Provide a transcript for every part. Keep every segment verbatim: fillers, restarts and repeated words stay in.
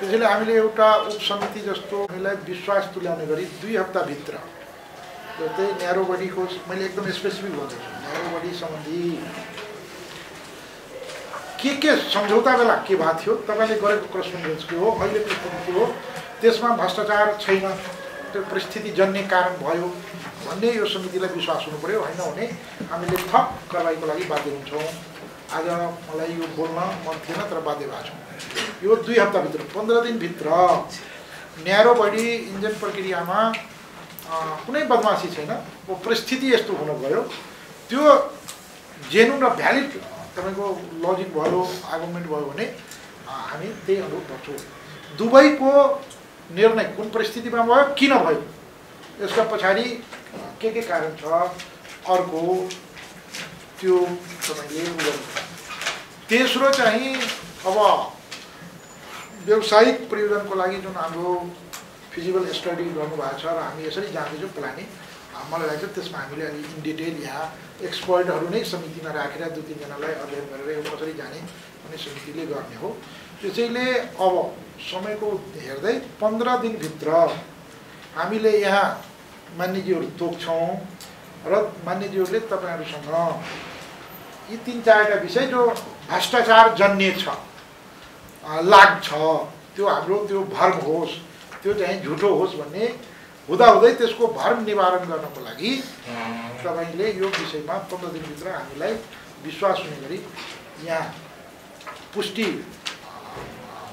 त्यसैले हामीले एउटा उपसमिति जस्तो विश्वास तुल्याउने गरी दुई हप्ता भित्र जस्तै न्यारोबडी को मैले एकदम स्पेसिफिक भन्छु। न्यारोबडी सम्बन्धी के के सम्झौता बेला के भएको थियो, तपाईले गरेको क्रस रेफरेन्स के हो, अहिले के हो, त्यसमा भ्रष्टाचार छैन, त्यो परिस्थिति जन्य कारण भयो भन्ने यो समितिलाई विश्वास हुनु पर्यो। हैन भने हामीले थप कारबाहीको लागि बाध्य हुन्छौं। आज मलाई यो बोल्न मन थिएन तर बाध्य भएको छु। यो दुई हप्ता भित्र पन्ध्र दिन भित्र न्यारोबडी इन्जन प्रक्रियामा कुनै बदमासी छैन। वो परिस्थिति यस्तो हुन गयो त्यो जेन्युन र भ्यालिड तपाईको लजिक भयो, आर्गुमेन्ट भयो भने हामी त्यही अनुरोध गर्छौं। दुबईको निर्णय कुन परिस्थितिमा भयो, किन भयो, यसका पछाडी के के कारण छ, अर्को त्यो तपाईले गर्नु। तेस्रो चाहिँ अब व्यावसायिक प्रयोजनको लागि जुन हाम्रो फिजिबल स्टडी गर्नु भएको छ र हामी यसरी जाँदैछौँ प्लानिङ, मलाई लाग्छ त्यसमा हामीले अलि इन डिटेल यहाँ एक्सपर्टहरू नै समितिमा राखेर दुई तीनजनालाई अध्ययन गरेर कसरी जाने भन्ने समितिले गर्ने हो। त्यसैले अब समयको हेर्दै पन्ध्र दिनभित्र हामीले यहाँ मान्यज्यूहरू तोक्छौँ र मान्यज्यूहरूले तपाईँहरूसँग यी तीन चारवटा विषय जो भ्रष्टाचार जन्य छ लाग्छ त्यो हाम्रो त्यो भर्म होस्, त्यो चाहिँ झुटो होस् भन्ने हुँदाहुँदै त्यसको भर्म निवारण गर्नको लागि तपाईले यो विषयमा पन्ध्र दिनभित्र हामीलाई विश्वास हुने गरी यहाँ पुष्टि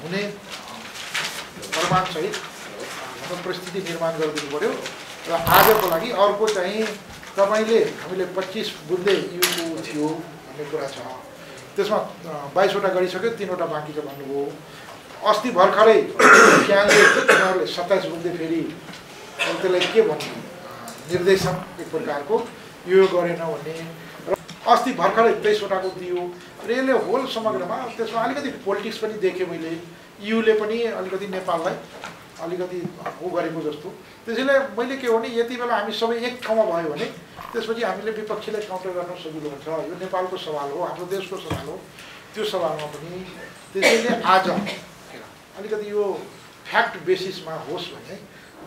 हुने प्रमाणसहित परिस्थिति निर्माण गरिदिनु पर्यो। र आजको लागि अर्को चाहिँ तपाईले हामीले पच्चीस बुद्धे युको थियो भन्ने कुरा छ, त्यसमा बाइसवटा गरिसक्यो, तीनवटा बाँकी छ भन्नुभयो। अस्ति भर्खरै क्याले उनीहरूले सत्ताइस बुद्धे फेरि त्यसलाई के भन्नु निर्देशन एक प्रकारको यो गरेन भने अस्ति भर्खरै तेइसवटाको दियो र यसले होल समग्रमा त्यसमा अलिकति पोलिटिक्स पनि देखेँ मैले, युले पनि अलिकति नेपाललाई अलिकति हो गरेको जस्तो। त्यसैले मैले के हो भने यति बेला हामी सबै एक ठाउँमा भयो भने त्यसपछि हामीले विपक्षीलाई काउन्टर गर्न सजिलो हुन्छ। यो नेपालको सवाल हो, हाम्रो देशको सवाल हो, त्यो सवालमा पनि त्यसैले आज अलिकति यो फ्याक्ट बेसिसमा होस् भने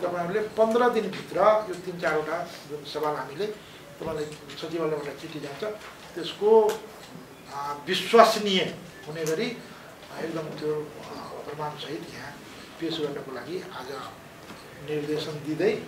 तपाईहरुले पन्ध्र दिनभित्र यो तीन चारवटा जुन सवाल हामीले तपाईलाई सचिवालयबाट चिठी जान्छ त्यसको विश्वसनीय हुने गरी एकदम त्यो प्रमाणसहित यहाँ पेश गर्नको लागि आज निर्देशन दिँदै